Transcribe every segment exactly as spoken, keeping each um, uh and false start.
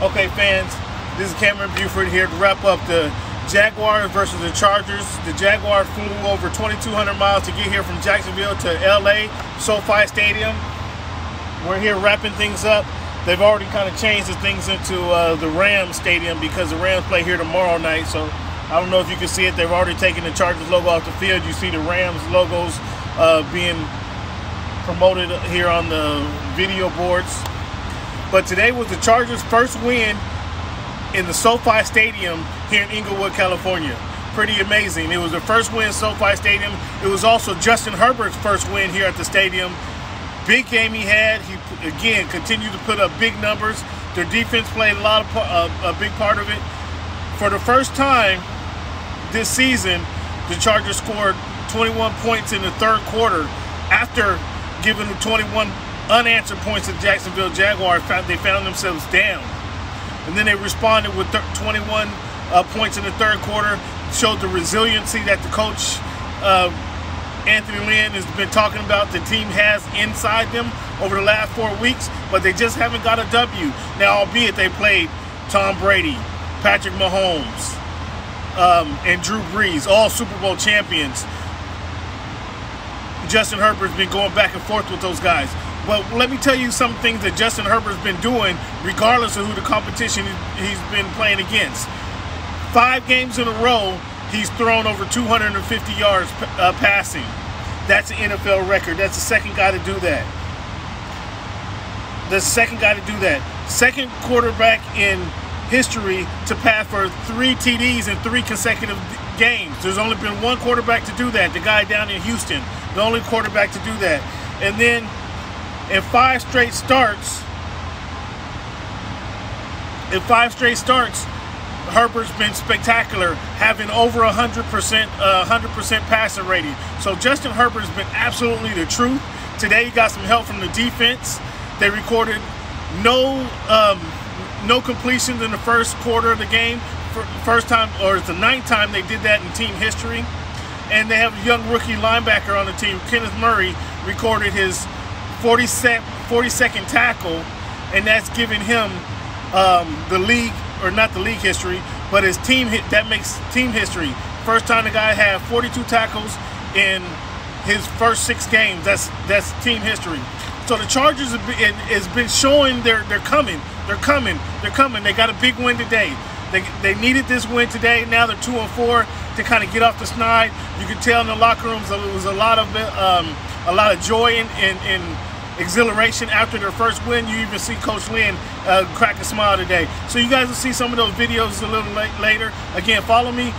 Okay, fans, this is Cameron Buford here to wrap up the Jaguars versus the Chargers. The Jaguars flew over twenty-two hundred miles to get here from Jacksonville to L A, SoFi Stadium. We're here wrapping things up. They've already kind of changed the things into uh, the Rams Stadium because the Rams play here tomorrow night. So I don't know if you can see it. They've already taken the Chargers logo off the field. You see the Rams logos uh, being promoted here on the video boards. But today was the Chargers' first win in the SoFi Stadium here in Inglewood, California. Pretty amazing. It was the first win in SoFi Stadium. It was also Justin Herbert's first win here at the stadium. Big game he had. He, again, continued to put up big numbers. Their defense played a, lot of, uh, a big part of it. For the first time this season, the Chargers scored twenty-one points in the third quarter after giving them twenty-one unanswered points to the Jacksonville Jaguars. They found themselves down, and then they responded with twenty-one uh, points in the third quarter. Showed the resiliency that the coach uh, Anthony Lynn has been talking about. The team has inside them over the last four weeks, but they just haven't got a W. Now, albeit they played Tom Brady, Patrick Mahomes, um, and Drew Brees, all Super Bowl champions. Justin Herbert's been going back and forth with those guys. But let me tell you some things that Justin Herbert's been doing, regardless of who the competition he's been playing against. Five games in a row, he's thrown over two hundred fifty yards uh, passing. That's an N F L record. That's the second guy to do that. The second guy to do that. Second quarterback in history to pass for three T Ds in three consecutive games. There's only been one quarterback to do that, the guy down in Houston. The only quarterback to do that. And then in five straight starts, in five straight starts, Herbert's been spectacular, having over one hundred percent passer rating. So Justin Herbert's been absolutely the truth. Today he got some help from the defense. They recorded no um, no completions in the first quarter of the game. First time, or it's the ninth time they did that in team history. And they have a young rookie linebacker on the team. Kenneth Murray recorded his forty-second tackle, and that's giving him um, the league, or not the league history, but his team hit, that makes team history. First time the guy had forty-two tackles in his first six games. That's that's team history. So the Chargers have been, has been showing they're they're coming, they're coming, they're coming. They got a big win today. They, they needed this win today. Now they're two and four to kind of get off the snide. You can tell in the locker rooms there was a lot of um, a lot of joy and, and, and exhilaration after their first win. You even see Coach Lynn uh, crack a smile today. So you guys will see some of those videos a little late, later. Again, follow me,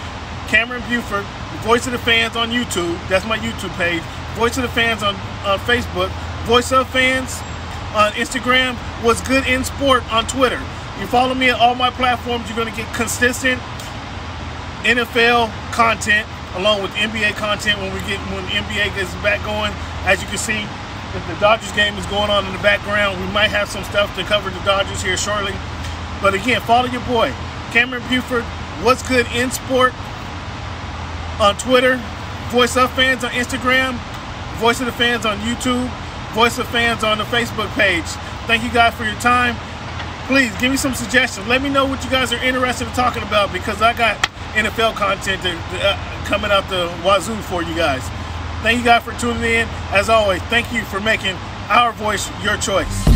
Cameron Buford, Voice of the Fans on YouTube. That's my YouTube page. Voice of the Fans on, on Facebook. Voice of Fans on Instagram. What's Good in Sport on Twitter. You follow me at all my platforms, you're going to get consistent N F L content along with N B A content when we get when the N B A gets back going. As you can see, if the Dodgers game is going on in the background, we might have some stuff to cover the Dodgers here shortly. But again, follow your boy, Cameron Buford, What's Good in Sport on Twitter, Voice of Fans on Instagram, Voice of the Fans on YouTube, Voice of Fans on the Facebook page. Thank you guys for your time. Please give me some suggestions. Let me know what you guys are interested in talking about, because I got N F L content to, to, uh, coming out the wazoo for you guys. Thank you guys for tuning in. As always, thank you for making our voice your choice.